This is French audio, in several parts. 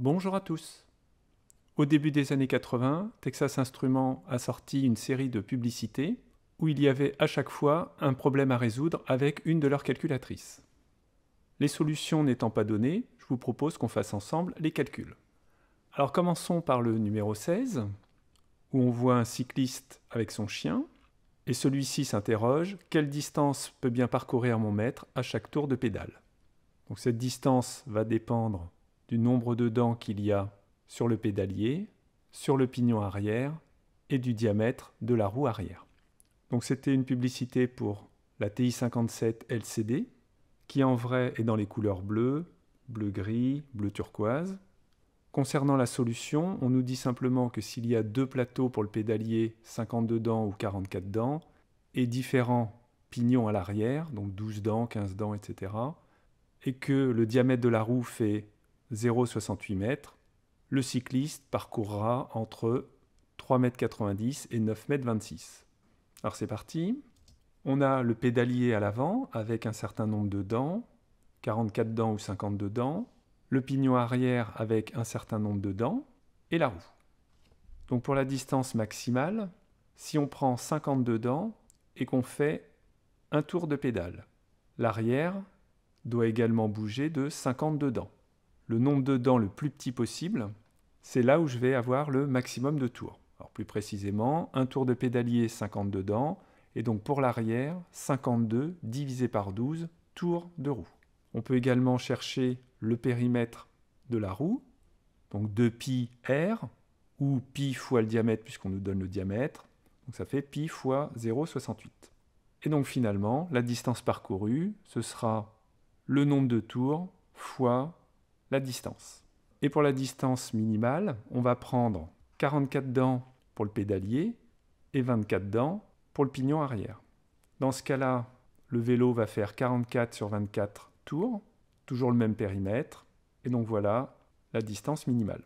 Bonjour à tous. Au début des années 80, Texas Instruments a sorti une série de publicités où il y avait à chaque fois un problème à résoudre avec une de leurs calculatrices. Les solutions n'étant pas données, je vous propose qu'on fasse ensemble les calculs. Alors commençons par le numéro 16, où on voit un cycliste avec son chien, et celui-ci s'interroge « Quelle distance peut bien parcourir mon maître à chaque tour de pédale ?» Donc cette distance va dépendre du nombre de dents qu'il y a sur le pédalier, sur le pignon arrière et du diamètre de la roue arrière. Donc c'était une publicité pour la TI-57 LCD, qui en vrai est dans les couleurs bleu, bleu-gris, bleu-turquoise. Concernant la solution, on nous dit simplement que s'il y a deux plateaux pour le pédalier, 52 dents ou 44 dents, et différents pignons à l'arrière, donc 12 dents, 15 dents, etc., et que le diamètre de la roue fait 0,68 m, le cycliste parcourra entre 3,90 m et 9,26 m. Alors c'est parti. On a le pédalier à l'avant avec un certain nombre de dents, 44 dents ou 52 dents, le pignon arrière avec un certain nombre de dents, et la roue. Donc pour la distance maximale, si on prend 52 dents et qu'on fait un tour de pédale, l'arrière doit également bouger de 52 dents. Le nombre de dents le plus petit possible, c'est là où je vais avoir le maximum de tours. Alors plus précisément, un tour de pédalier, 52 dents, et donc pour l'arrière, 52 divisé par 12 tours de roue. On peut également chercher le périmètre de la roue, donc 2πr, ou π fois le diamètre puisqu'on nous donne le diamètre, donc ça fait π fois 0,68. Et donc finalement, la distance parcourue, ce sera le nombre de tours fois la distance. Et pour la distance minimale, on va prendre 44 dents pour le pédalier et 24 dents pour le pignon arrière. Dans ce cas-là, le vélo va faire 44 sur 24 tours, toujours le même périmètre, et donc voilà la distance minimale.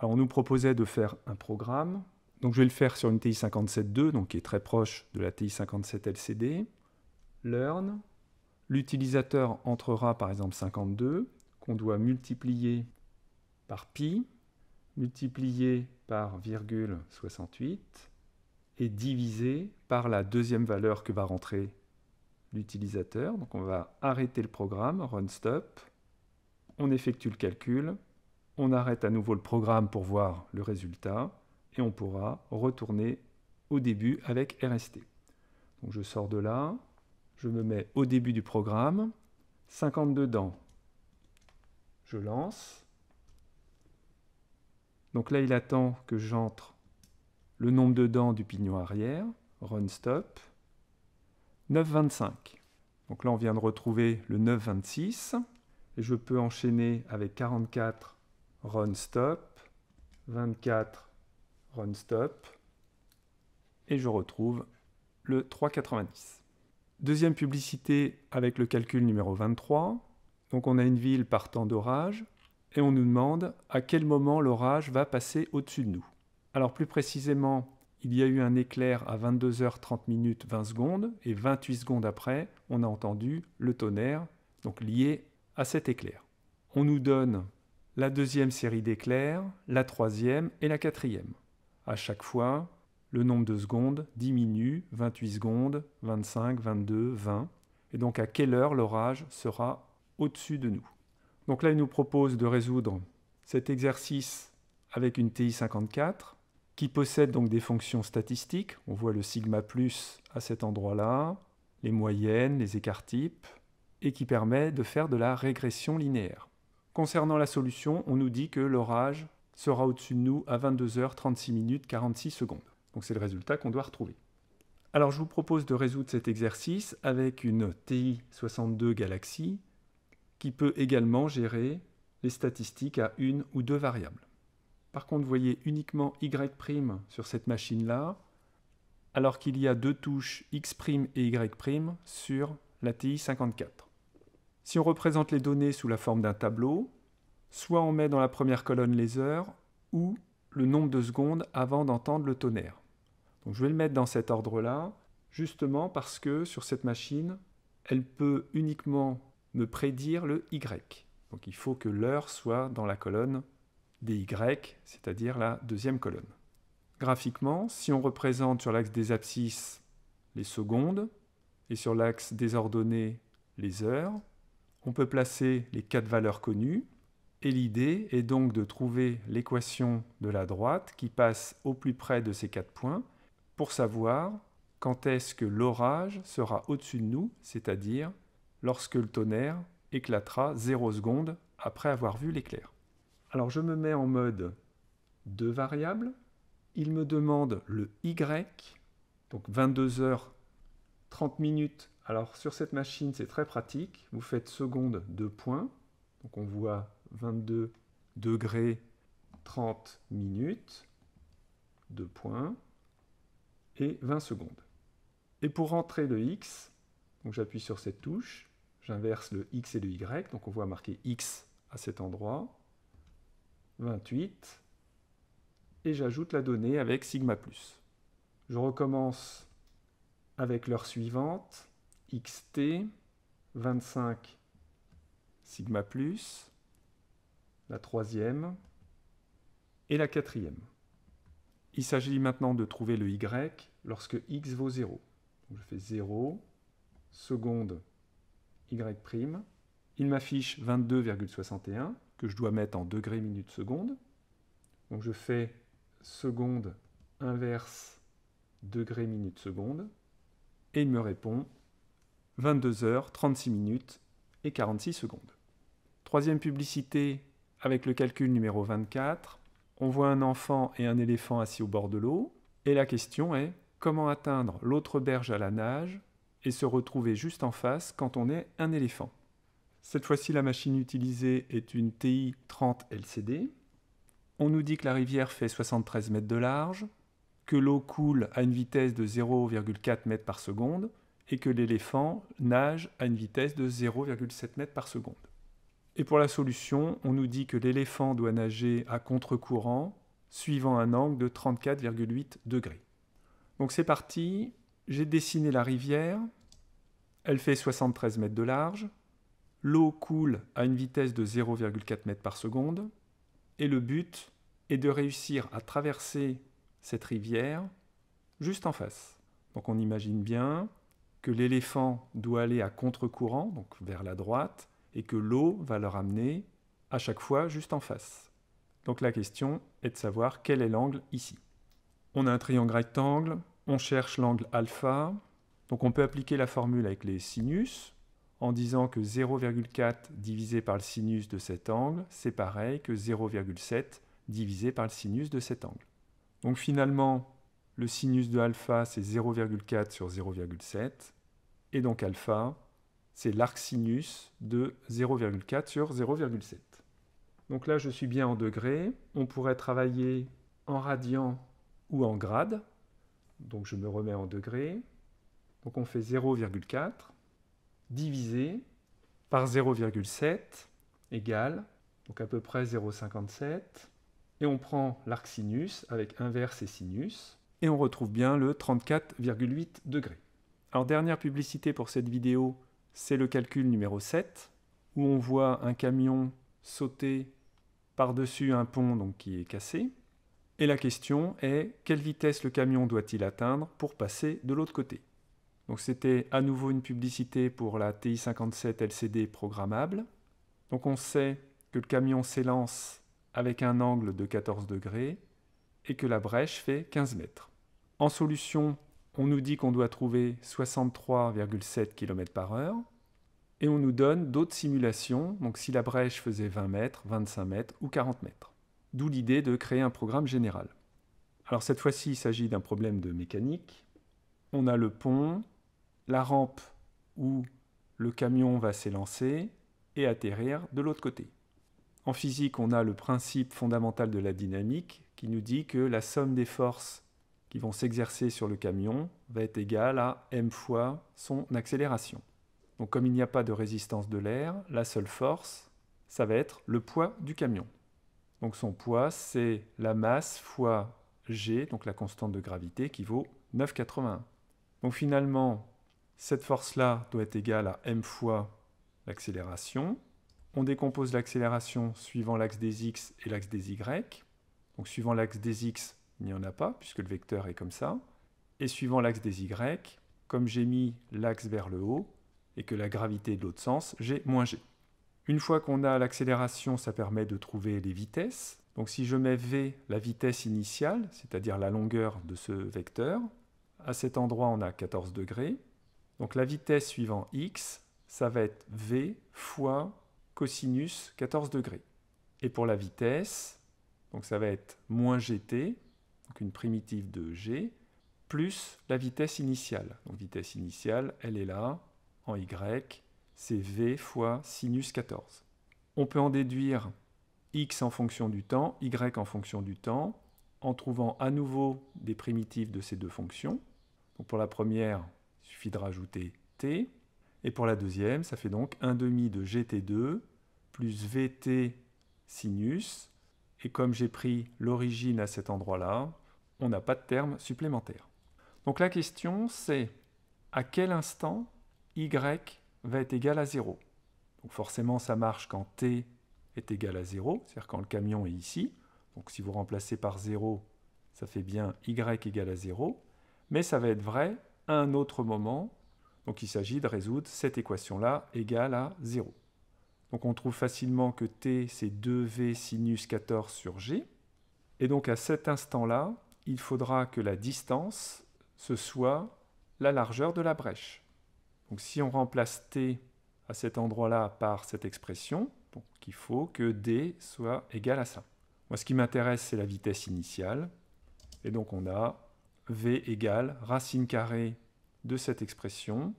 Alors on nous proposait de faire un programme, donc je vais le faire sur une TI-57 II, donc qui est très proche de la TI-57 LCD. Learn, l'utilisateur entrera par exemple 52, qu'on doit multiplier par pi, multiplier par virgule 68 et diviser par la deuxième valeur que va rentrer l'utilisateur. Donc on va arrêter le programme, run stop, on effectue le calcul, on arrête à nouveau le programme pour voir le résultat et on pourra retourner au début avec RST. Donc je sors de là, je me mets au début du programme, 52 dents. Je lance. Donc là, il attend que j'entre le nombre de dents du pignon arrière. Run stop. 9,25. Donc là, on vient de retrouver le 9,26. Et je peux enchaîner avec 44. Run stop. 24. Run stop. Et je retrouve le 3,90. Deuxième publicité avec le calcul numéro 23. Donc on a une ville par temps d'orage, et on nous demande à quel moment l'orage va passer au-dessus de nous. Alors plus précisément, il y a eu un éclair à 22h30 min 20 secondes, et 28 secondes après, on a entendu le tonnerre, donc lié à cet éclair. On nous donne la deuxième série d'éclairs, la troisième et la quatrième. À chaque fois, le nombre de secondes diminue, 28 secondes, 25, 22, 20, et donc à quelle heure l'orage sera au-dessus de nous. Donc là, il nous propose de résoudre cet exercice avec une TI-54 qui possède donc des fonctions statistiques. On voit le sigma plus à cet endroit-là, les moyennes, les écarts-types, et qui permet de faire de la régression linéaire. Concernant la solution, on nous dit que l'orage sera au-dessus de nous à 22h36 min 46 secondes. Donc c'est le résultat qu'on doit retrouver. Alors je vous propose de résoudre cet exercice avec une TI 62 galaxie qui peut également gérer les statistiques à une ou deux variables. Par contre, vous voyez uniquement Y' sur cette machine-là, alors qu'il y a deux touches X' et Y' sur la TI-54. Si on représente les données sous la forme d'un tableau, soit on met dans la première colonne les heures, ou le nombre de secondes avant d'entendre le tonnerre. Donc je vais le mettre dans cet ordre-là, justement parce que sur cette machine, elle peut uniquement me prédire le Y. Donc il faut que l'heure soit dans la colonne DY, c'est-à-dire la deuxième colonne. Graphiquement, si on représente sur l'axe des abscisses les secondes et sur l'axe des ordonnées les heures, on peut placer les quatre valeurs connues et l'idée est donc de trouver l'équation de la droite qui passe au plus près de ces quatre points pour savoir quand est-ce que l'orage sera au-dessus de nous, c'est-à-dire lorsque le tonnerre éclatera 0 seconde après avoir vu l'éclair. Alors je me mets en mode deux variables. Il me demande le Y, donc 22 h 30 min. Alors sur cette machine, c'est très pratique. Vous faites seconde 2 points. Donc on voit 22 degrés 30 min, 2 points, et 20 secondes. Et pour rentrer le X, donc j'appuie sur cette touche, j'inverse le X et le Y, donc on voit marquer X à cet endroit, 28, et j'ajoute la donnée avec sigma+. Je recommence avec l'heure suivante, XT, 25, sigma+, la troisième et la quatrième. Il s'agit maintenant de trouver le Y lorsque X vaut 0. Donc je fais 0, seconde Y'. Il m'affiche 22,61 que je dois mettre en degrés minutes secondes. Donc je fais seconde inverse degrés minutes secondes. Et il me répond 22 h 36 min et 46 secondes. Troisième publicité avec le calcul numéro 24. On voit un enfant et un éléphant assis au bord de l'eau, et la question est comment atteindre l'autre berge à la nage et se retrouver juste en face quand on est un éléphant. Cette fois-ci, la machine utilisée est une TI-30 LCD. On nous dit que la rivière fait 73 mètres de large, que l'eau coule à une vitesse de 0,4 mètres par seconde, et que l'éléphant nage à une vitesse de 0,7 mètres par seconde. Et pour la solution, on nous dit que l'éléphant doit nager à contre-courant suivant un angle de 34,8 degrés. Donc c'est parti, j'ai dessiné la rivière, elle fait 73 mètres de large, l'eau coule à une vitesse de 0,4 mètres par seconde, et le but est de réussir à traverser cette rivière juste en face. Donc on imagine bien que l'éléphant doit aller à contre-courant, donc vers la droite, et que l'eau va le ramener à chaque fois juste en face. Donc la question est de savoir quel est l'angle ici. On a un triangle rectangle, on cherche l'angle alpha, donc on peut appliquer la formule avec les sinus, en disant que 0,4 divisé par le sinus de cet angle, c'est pareil que 0,7 divisé par le sinus de cet angle. Donc finalement, le sinus de alpha, c'est 0,4 sur 0,7, et donc alpha, c'est l'arc sinus de 0,4 sur 0,7. Donc là, je suis bien en degrés. On pourrait travailler en radian ou en grade. Donc je me remets en degrés. Donc on fait 0,4 divisé par 0,7 égale, donc à peu près 0,57. Et on prend l'arc sinus avec inverse et sinus. Et on retrouve bien le 34,8 degrés. Alors dernière publicité pour cette vidéo, c'est le calcul numéro 7, où on voit un camion sauter par-dessus un pont donc qui est cassé. Et la question est, quelle vitesse le camion doit-il atteindre pour passer de l'autre côté? Donc c'était à nouveau une publicité pour la TI-57 LCD programmable. Donc on sait que le camion s'élance avec un angle de 14 degrés et que la brèche fait 15 mètres. En solution, on nous dit qu'on doit trouver 63,7 km/h et on nous donne d'autres simulations, donc si la brèche faisait 20 mètres, 25 mètres ou 40 mètres. D'où l'idée de créer un programme général. Alors cette fois-ci, il s'agit d'un problème de mécanique. On a le pont, la rampe où le camion va s'élancer et atterrir de l'autre côté. En physique, on a le principe fondamental de la dynamique qui nous dit que la somme des forces qui vont s'exercer sur le camion va être égal à m fois son accélération. Donc comme il n'y a pas de résistance de l'air, la seule force, ça va être le poids du camion. Donc son poids, c'est la masse fois g, donc la constante de gravité, qui vaut 9,81. Donc finalement, cette force-là doit être égale à m fois l'accélération, on décompose l'accélération suivant l'axe des X et l'axe des Y. Donc suivant l'axe des X, il n'y en a pas, puisque le vecteur est comme ça. Et suivant l'axe des Y, comme j'ai mis l'axe vers le haut, et que la gravité est de l'autre sens, j'ai moins G. Une fois qu'on a l'accélération, ça permet de trouver les vitesses. Donc si je mets V, la vitesse initiale, c'est-à-dire la longueur de ce vecteur, à cet endroit on a 14 degrés. Donc la vitesse suivant X, ça va être V fois cosinus 14 degrés. Et pour la vitesse, donc ça va être moins GT, donc une primitive de G, plus la vitesse initiale. Donc vitesse initiale, elle est là, en Y, c'est V fois sinus 14. On peut en déduire X en fonction du temps, Y en fonction du temps, en trouvant à nouveau des primitives de ces deux fonctions. Donc pour la première, il suffit de rajouter T. Et pour la deuxième, ça fait donc 1/2 de GT2 plus VT sinus. Et comme j'ai pris l'origine à cet endroit-là, on n'a pas de terme supplémentaire. Donc la question, c'est à quel instant Y va être égal à 0 ? Donc forcément, ça marche quand T est égal à 0, c'est-à-dire quand le camion est ici. Donc si vous remplacez par 0, ça fait bien Y égale à 0. Mais ça va être vrai à un autre moment. Donc il s'agit de résoudre cette équation-là égale à 0. Donc on trouve facilement que T, c'est 2V sinus 14 sur G. Et donc à cet instant-là, il faudra que la distance, ce soit la largeur de la brèche. Donc si on remplace T à cet endroit-là par cette expression, donc il faut que D soit égal à ça. Moi, ce qui m'intéresse, c'est la vitesse initiale. Et donc on a V égale racine carrée de cette expression.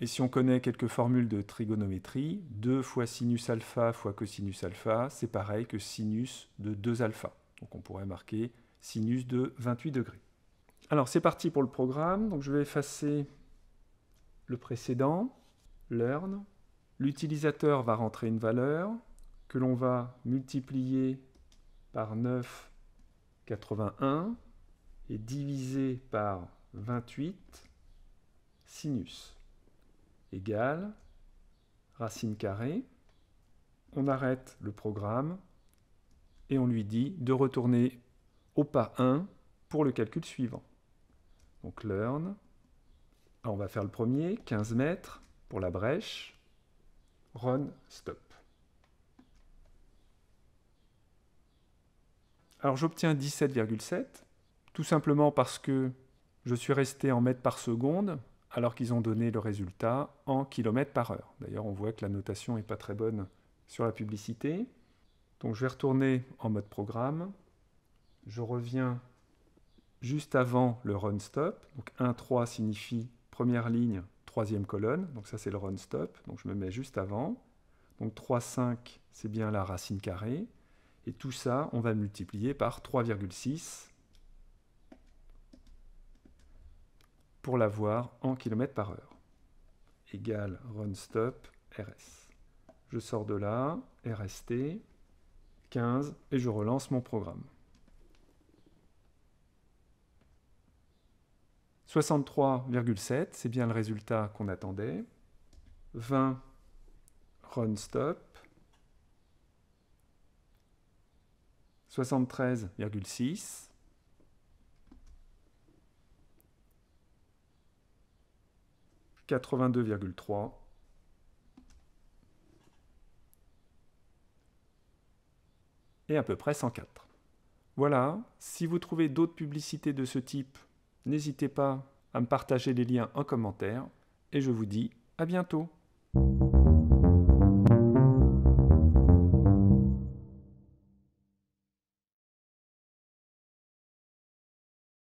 Et si on connaît quelques formules de trigonométrie, 2 fois sinus alpha fois cosinus alpha, c'est pareil que sinus de 2 alpha. Donc on pourrait marquer sinus de 28 degrés. Alors c'est parti pour le programme. Donc je vais effacer le précédent, learn. L'utilisateur va rentrer une valeur que l'on va multiplier par 9,81 et diviser par 28 sinus égale racine carrée. On arrête le programme et on lui dit de retourner au pas 1 pour le calcul suivant. Donc learn. Alors on va faire le premier, 15 mètres pour la brèche. Run, stop. Alors j'obtiens 17,7, tout simplement parce que je suis resté en mètres par seconde, alors qu'ils ont donné le résultat en kilomètres par heure. D'ailleurs, on voit que la notation n'est pas très bonne sur la publicité. Donc je vais retourner en mode programme. Je reviens juste avant le run stop. Donc 1,3 signifie première ligne, troisième colonne. Donc ça, c'est le run stop. Donc je me mets juste avant. Donc 3,5, c'est bien la racine carrée. Et tout ça, on va multiplier par 3,6 pour l'avoir en kilomètres par heure. Égale run stop RS. Je sors de là, RST, 15, et je relance mon programme. 63,7, c'est bien le résultat qu'on attendait. 20, run stop. 73,6. 82,3. 1 à peu près 104. Voilà, si vous trouvez d'autres publicités de ce type, n'hésitez pas à me partager les liens en commentaire et je vous dis à bientôt.